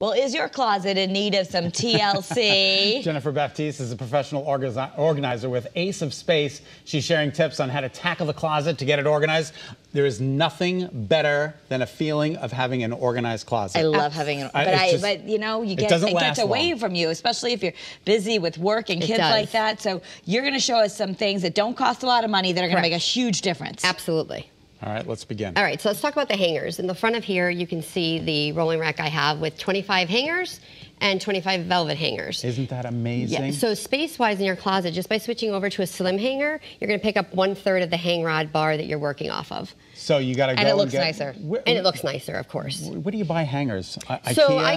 Well, is your closet in need of some TLC? Jennifer Baptiste is a professional organizer with Ace of Space. She's sharing tips on how to tackle the closet to get it organized. There is nothing better than a feeling of having an organized closet. I love having an organized closet. But, you know, it gets away from you, especially if you're busy with work and kids like that. So you're going to show us some things that don't cost a lot of money that are going to make a huge difference. Absolutely. All right, let's begin. All right, so let's talk about the hangers. In the front of here, you can see the rolling rack I have with 25 hangers and 25 velvet hangers. Isn't that amazing? Yeah, so space-wise in your closet, just by switching over to a slim hanger, you're gonna pick up 1/3 of the hang rod bar that you're working off of. So you gotta go and it looks nicer, of course. Where do you buy hangers? I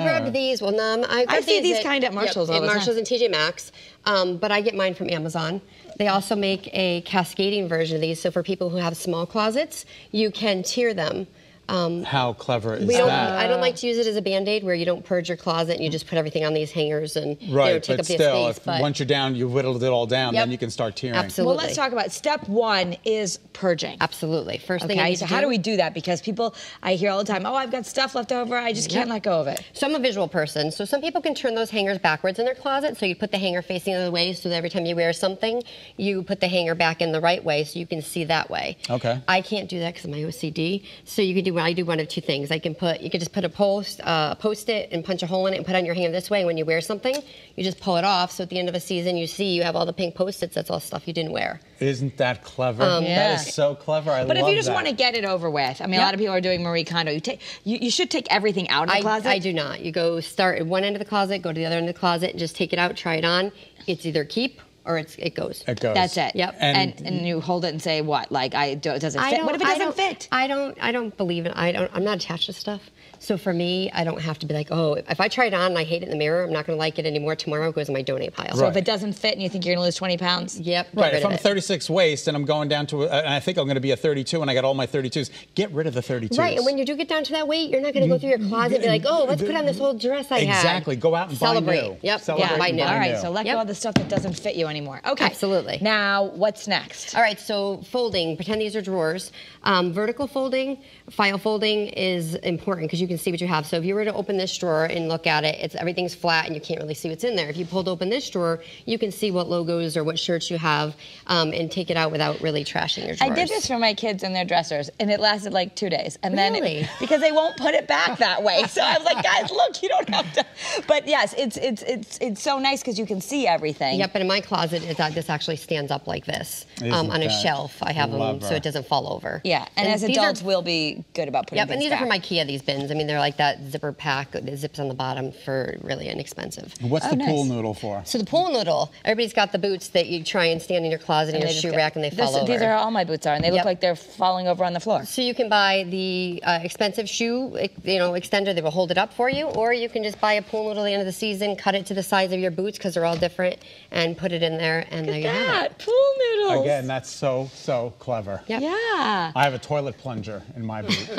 grabbed these. I see these kind of at Marshalls all the time. Marshalls and TJ Maxx, but I get mine from Amazon. They also make a cascading version of these, so for people who have small closets, you can tier them. How clever is that? I don't like to use it as a Band-Aid where you don't purge your closet and you just put everything on these hangers and take up the space. But once you're down, you whittled it all down, then you can start tiering. Absolutely. Well, let's talk about step one is purging. Absolutely. First thing you need to do. So how do we do that? Because people, I hear all the time, oh, I've got stuff left over, I just can't let go of it. So I'm a visual person, so some people can turn those hangers backwards in their closet, so you put the hanger facing the other way so that every time you wear something, you put the hanger back in the right way so you can see that way. Okay. I can't do that because of my OCD, so you can do I do one of two things. You could just put a post-it and punch a hole in it and put it on your hanger this way. When you wear something, you just pull it off. So at the end of a season, you see you have all the pink post-its. That's all stuff you didn't wear. Isn't that clever? That is so clever. I love that. But if you just want to get it over with, I mean, a lot of people are doing Marie Kondo. You should take everything out of the closet. I do not. You go start at one end of the closet, go to the other end of the closet, and just take it out, try it on. It's either keep or it goes. It goes. That's it. Yep. And you hold it and say what? Like it doesn't fit. What if it doesn't fit? I don't believe it. I'm not attached to stuff. So for me, I don't have to be like, oh, if I try it on and I hate it in the mirror, I'm not going to like it anymore. Tomorrow it goes in my donate pile. Right. So if it doesn't fit and you think you're going to lose 20 pounds, right. If I'm 36 waist and I'm going down to, and I think I'm going to be a 32 and I got all my 32s, get rid of the 32s. Right, and when you do get down to that weight, you're not going to go through your closet and be like, oh, let's put on this whole dress I had. Exactly, go out and buy new. Yep, buy new. All right, so let go of the stuff that doesn't fit you anymore. Okay. Absolutely. Now, what's next? All right, so folding, pretend these are drawers. Vertical folding, file folding is important because you can see what you have. So if you were to open this drawer and look at it, everything's flat and you can't really see what's in there. If you pulled open this drawer, you can see what logos or what shirts you have and take it out without really trashing your drawers. I did this for my kids in their dressers and it lasted like 2 days. And then because they won't put it back that way. So I was like, guys, look, you don't have to. But yes, it's so nice because you can see everything. Yep, but in my closet, this actually stands up like this on a shelf. I have them so it doesn't fall over. Yeah, and as adults, we'll be good about putting things back. And these are from IKEA, these bins. I mean, they're like that zipper pack that zips on the bottom for really inexpensive. What's the pool noodle for? So the pool noodle, everybody's got the boots that you try and stand in your closet and your shoe rack and they fall over. These are all my boots and they look like they're falling over on the floor. So you can buy the expensive shoe extender that will hold it up for you, or you can just buy a pool noodle at the end of the season, cut it to the size of your boots because they're all different, and put it in there and there you have it. Pool noodles. Again, that's so clever. Yep. Yeah. I have a toilet plunger in my boot.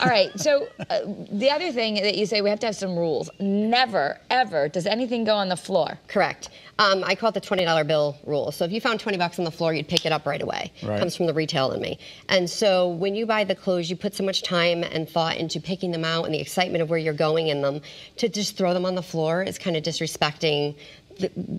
All right, so the other thing that you say, we have to have some rules. Never, ever does anything go on the floor. Correct. I call it the $20 bill rule. So if you found 20 bucks on the floor, you'd pick it up right away. Right. It comes from the retail in me. And so when you buy the clothes, you put so much time and thought into picking them out and the excitement of where you're going in them. To just throw them on the floor is kind of disrespecting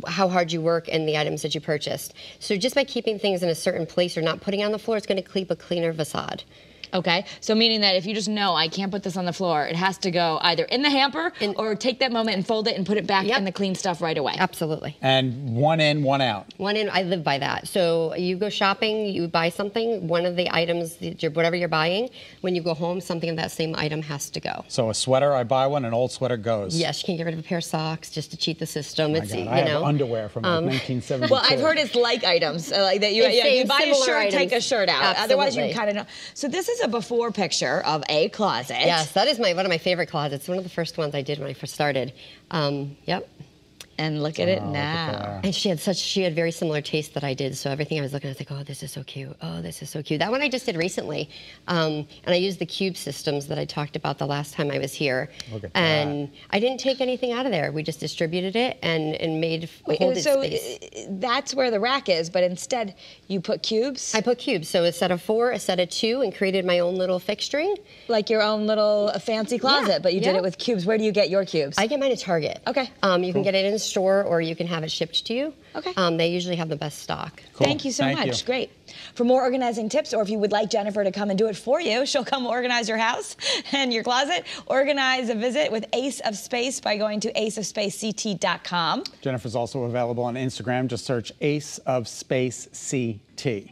how hard you work and the items that you purchased. So just by keeping things in a certain place or not putting it on the floor, it's going to keep a cleaner facade. Okay, so meaning that if you just know I can't put this on the floor, it has to go either in the hamper or take that moment and fold it and put it back in the clean stuff right away. Absolutely. And one in, one out. One in, I live by that. So you go shopping, you buy something, one of the items, whatever you're buying, when you go home, something of that same item has to go. So a sweater, I buy one, an old sweater goes. Yes, you can get rid of a pair of socks just to cheat the system. Oh my God, I have underwear from 1972. Well, I've heard it's like items, like that you buy a shirt, take a shirt out. Absolutely. Otherwise, you kind of know. So this is a before picture of a closet. Yes, that is one of my favorite closets. One of the first ones I did when I first started. Yep. and look at it now. Look at, and she had very similar taste that I did, so everything I was looking at, I was like, oh, this is so cute. Oh, this is so cute. That one I just did recently, and I used the cube systems that I talked about the last time I was here. Look at that. I didn't take anything out of there. We just distributed it and made holded space. That's where the rack is, but instead you put cubes? I put cubes, so a set of 4, a set of 2, and created my own little fixturing. Like your own little fancy closet, but you did it with cubes. Where do you get your cubes? I get mine at Target. Okay. You can get it in the store, or you can have it shipped to you. Okay. They usually have the best stock. Cool. Thank you so much. Great. For more organizing tips, or if you would like Jennifer to come and do it for you, she'll come organize your house and your closet. Organize a visit with Ace of Space by going to aceofspacect.com. Jennifer's also available on Instagram. Just search Ace of Space CT.